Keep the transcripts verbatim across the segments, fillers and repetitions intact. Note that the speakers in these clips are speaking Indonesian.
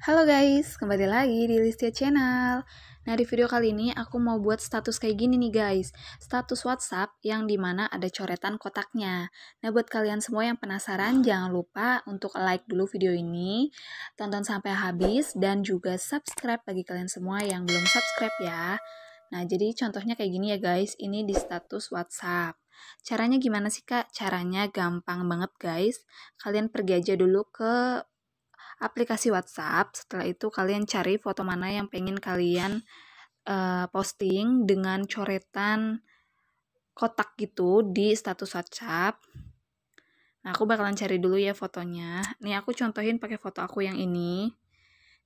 Halo guys, kembali lagi di Listia Channel. Nah, di video kali ini aku mau buat status kayak gini nih guys, status WhatsApp yang dimana ada coretan kotaknya. Nah, buat kalian semua yang penasaran, jangan lupa untuk like dulu video ini, tonton sampai habis, dan juga subscribe bagi kalian semua yang belum subscribe ya. Nah, jadi contohnya kayak gini ya guys, ini di status WhatsApp. Caranya gimana sih kak? Caranya gampang banget guys, kalian pergi aja dulu ke aplikasi WhatsApp. Setelah itu kalian cari foto mana yang pengen kalian uh, posting dengan coretan kotak gitu di status WhatsApp. Nah, aku bakalan cari dulu ya fotonya. Nih, aku contohin pakai foto aku yang ini.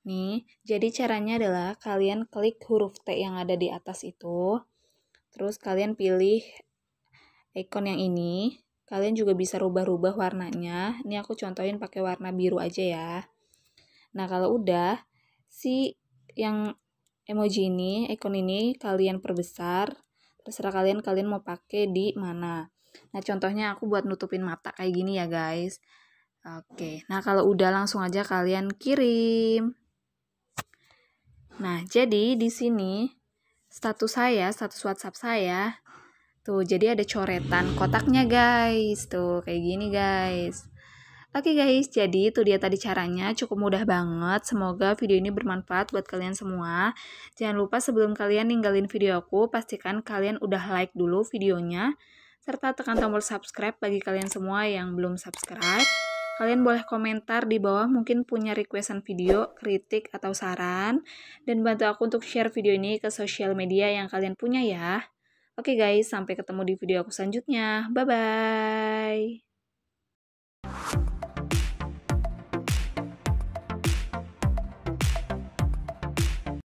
Nih, jadi caranya adalah kalian klik huruf T yang ada di atas itu. Terus kalian pilih icon yang ini. Kalian juga bisa rubah-rubah warnanya. Ini aku contohin pakai warna biru aja ya. Nah, kalau udah, si yang emoji ini, icon ini, kalian perbesar. Terserah kalian, kalian mau pakai di mana. Nah, contohnya aku buat nutupin mata kayak gini ya guys. Oke, nah kalau udah langsung aja kalian kirim. Nah, jadi di sini status saya, status WhatsApp saya, tuh jadi ada coretan kotaknya guys. Tuh, kayak gini guys. Oke guys, jadi itu dia tadi caranya, cukup mudah banget. Semoga video ini bermanfaat buat kalian semua. Jangan lupa sebelum kalian ninggalin video aku, pastikan kalian udah like dulu videonya, serta tekan tombol subscribe bagi kalian semua yang belum subscribe. Kalian boleh komentar di bawah mungkin punya requestan video, kritik, atau saran. Dan bantu aku untuk share video ini ke sosial media yang kalian punya ya. Oke guys, sampai ketemu di video aku selanjutnya. Bye-bye.